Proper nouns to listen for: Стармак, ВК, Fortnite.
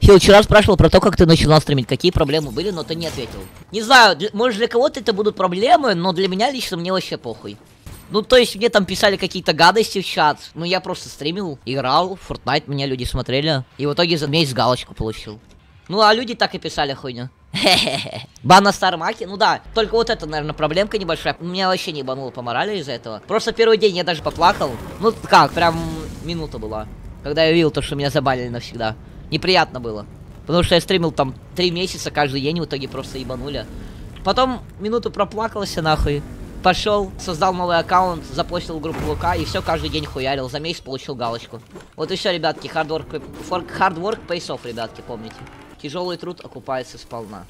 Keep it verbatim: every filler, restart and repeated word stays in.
Фил вчера спрашивал про то, как ты начинал стримить, какие проблемы были, но ты не ответил. Не знаю, для, может для кого-то это будут проблемы, но для меня лично мне вообще похуй. Ну то есть мне там писали какие-то гадости в чат, ну я просто стримил, играл, в Fortnite меня люди смотрели, и в итоге за месяц галочку получил. Ну а люди так и писали хуйню. Бан на Стармаке, ну да, только вот это, наверное, проблемка небольшая. Меня вообще не бануло по морали из-за этого. Просто первый день я даже поплакал, ну как, прям минута была, когда я увидел то, что меня забанили навсегда. Неприятно было, потому что я стримил там три месяца каждый день, в итоге просто ебанули. Потом минуту проплакался нахуй, пошел, создал новый аккаунт, запостил группу ВК и все каждый день хуярил, за месяц получил галочку. Вот и все, ребятки, hard work, hard work pays off, ребятки, помните. Тяжелый труд окупается сполна.